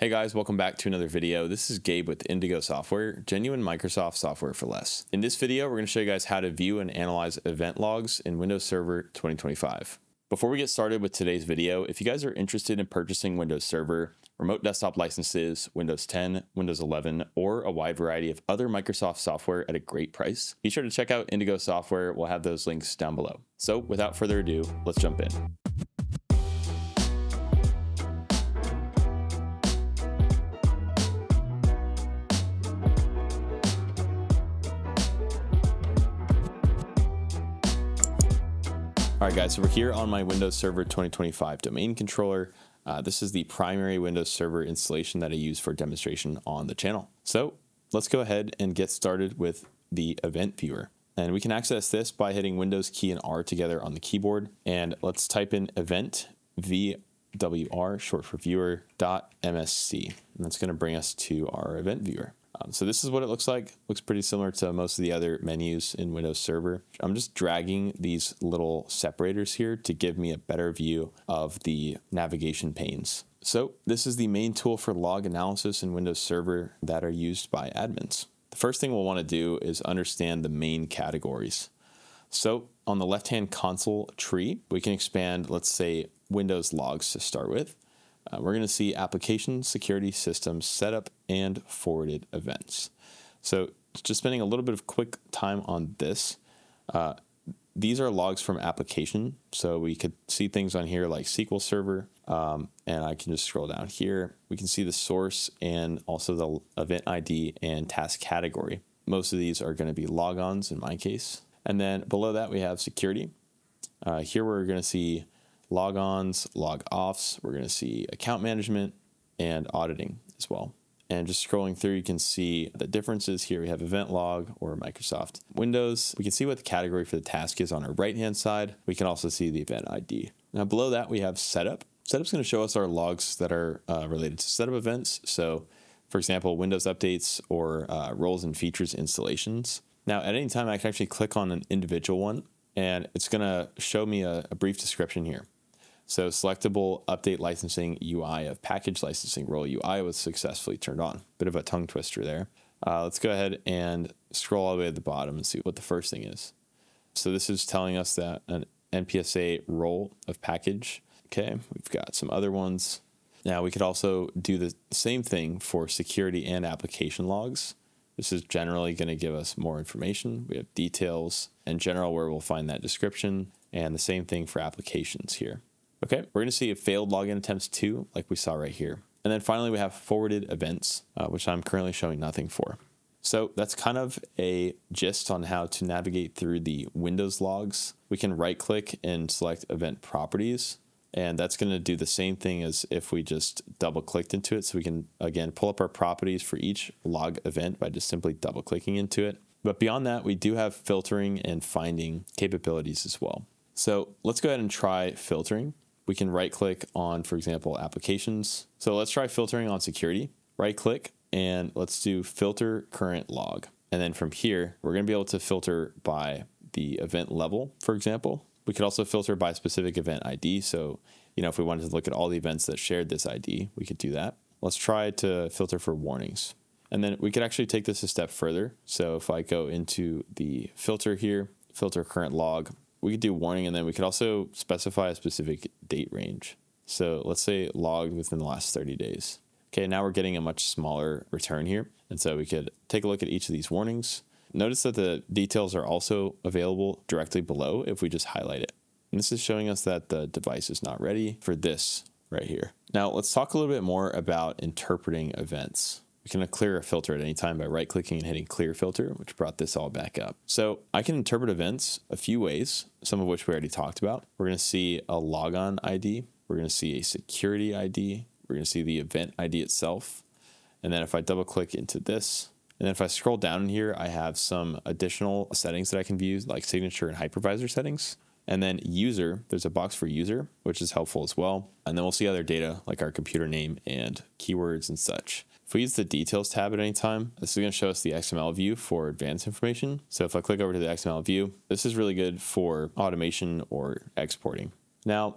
Hey guys, welcome back to another video. This is Gabe with Indigo Software, genuine Microsoft software for less. In this video, we're going to show you guys how to view and analyze event logs in Windows Server 2025. Before we get started with today's video, if you guys are interested in purchasing Windows Server, remote desktop licenses, Windows 10, Windows 11, or a wide variety of other Microsoft software at a great price, be sure to check out Indigo Software. We'll have those links down below. So without further ado, let's jump in. All right, guys, so we're here on my Windows Server 2025 domain controller. This is the primary Windows Server installation that I use for demonstration on the channel. So let's go ahead and get started with the Event Viewer. And we can access this by hitting Windows key and R together on the keyboard. And let's type in Event VWR, short for Viewer, .msc. And that's going to bring us to our Event Viewer. So this is what it looks like. Looks pretty similar to most of the other menus in Windows Server. I'm just dragging these little separators here to give me a better view of the navigation panes. So this is the main tool for log analysis in Windows Server that are used by admins. The first thing we'll want to do is understand the main categories. So on the left-hand console tree, we can expand, let's say, Windows logs to start with. We're going to see application, security, systems, setup, and forwarded events. So just spending a little bit of quick time on this. These are logs from application. So we could see things on here like SQL Server. And I can just scroll down here. We can see the source and also the event ID and task category. Most of these are going to be log-ons in my case. And then below that, we have security. Here we're going to see log-ons, log-offs. We're going to see account management and auditing as well. And just scrolling through, you can see the differences. Here we have event log or Microsoft Windows. We can see what the category for the task is on our right-hand side. We can also see the event ID. Now below that, we have setup. Setup's going to show us our logs that are related to setup events. So for example, Windows updates or roles and features installations. Now at any time, I can actually click on an individual one and it's going to show me a brief description here. So selectable update licensing UI of package licensing role UI was successfully turned on. Bit of a tongue twister there. Let's go ahead and scroll all the way to the bottom and see what the first thing is. So this is telling us that an NPSA role of package. Okay, we've got some other ones. Now we could also do the same thing for security and application logs. This is generally going to give us more information. We have details in general where we'll find that description, and the same thing for applications here. Okay, we're going to see a failed login attempts too, like we saw right here. And then finally, we have forwarded events, which I'm currently showing nothing for. So that's kind of a gist on how to navigate through the Windows logs. We can right click and select event properties. And that's going to do the same thing as if we just double clicked into it. So we can, again, pull up our properties for each log event by just simply double clicking into it. But beyond that, we do have filtering and finding capabilities as well. So let's go ahead and try filtering. We can right click on, for example, applications. So let's try filtering on security. Right click and let's do filter current log. And then from here, we're going to be able to filter by the event level, for example. We could also filter by specific event ID. So, you know, if we wanted to look at all the events that shared this ID, we could do that. Let's try to filter for warnings. And then we could actually take this a step further. So if I go into the filter here, filter current log, we could do warning, and then we could also specify a specific date range. So let's say logged within the last 30 days. Okay, now we're getting a much smaller return here. And so we could take a look at each of these warnings. Notice that the details are also available directly below if we just highlight it. And this is showing us that the device is not ready for this right here. Now let's talk a little bit more about interpreting events. We can clear a filter at any time by right-clicking and hitting clear filter, which brought this all back up. So I can interpret events a few ways, some of which we already talked about. We're going to see a logon ID. We're going to see a security ID. We're going to see the event ID itself. And then if I double click into this, and then if I scroll down in here, I have some additional settings that I can view, like signature and hypervisor settings. And then user, there's a box for user, which is helpful as well. And then we'll see other data like our computer name and keywords and such. If we use the details tab at any time, this is going to show us the XML view for advanced information. So if I click over to the XML view, this is really good for automation or exporting. Now,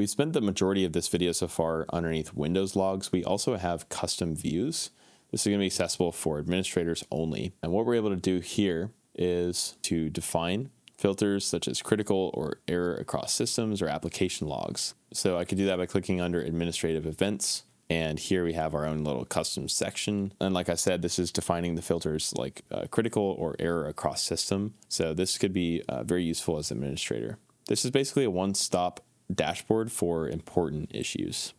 We've spent the majority of this video so far underneath Windows logs. We also have custom views. This is going to be accessible for administrators only. And what we're able to do here is to define filters such as critical or error across systems or application logs. So I could do that by clicking under administrative events. And here we have our own little custom section. And like I said, this is defining the filters like critical or error across system. So this could be very useful as an administrator. This is basically a one-stop dashboard for important issues.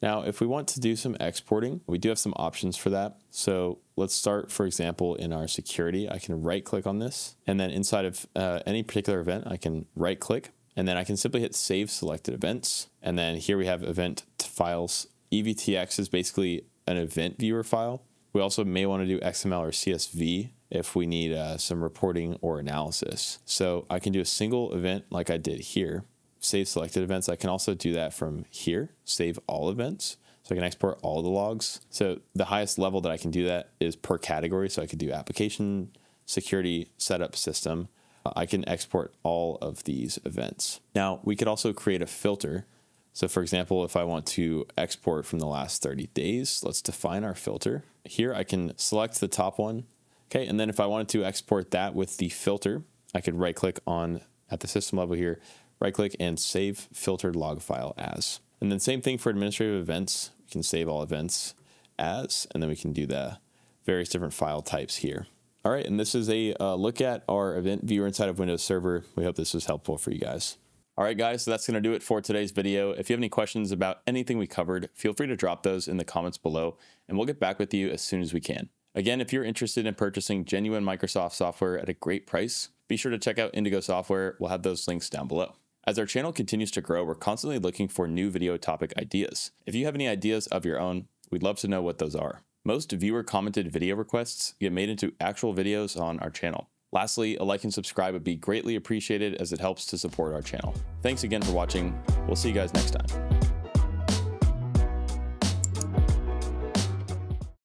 Now, if we want to do some exporting, we do have some options for that. So let's start, for example, in our security. I can right click on this, and then inside of any particular event, I can right click, and then I can simply hit save selected events. And then here we have event files. EVTX is basically an event viewer file. We also may want to do XML or CSV if we need some reporting or analysis. So I can do a single event like I did here. Save selected events. I can also do that from here, save all events. So I can export all the logs. So the highest level that I can do that is per category. So I could do application, security, setup, system. I can export all of these events. Now we could also create a filter. So for example, if I want to export from the last 30 days, let's define our filter. Here I can select the top one. Okay, and then if I wanted to export that with the filter, I could right click on at the system level here, right click and save filtered log file as. And then same thing for administrative events. We can save all events as, and then we can do the various different file types here. All right, and this is a look at our event viewer inside of Windows Server. We hope this was helpful for you guys. All right, guys, so that's gonna do it for today's video. If you have any questions about anything we covered, feel free to drop those in the comments below, and we'll get back with you as soon as we can. Again, if you're interested in purchasing genuine Microsoft software at a great price, be sure to check out Indigo Software. We'll have those links down below. As our channel continues to grow, we're constantly looking for new video topic ideas. If you have any ideas of your own, we'd love to know what those are. Most viewer-commented video requests get made into actual videos on our channel. Lastly, a like and subscribe would be greatly appreciated as it helps to support our channel. Thanks again for watching. We'll see you guys next time.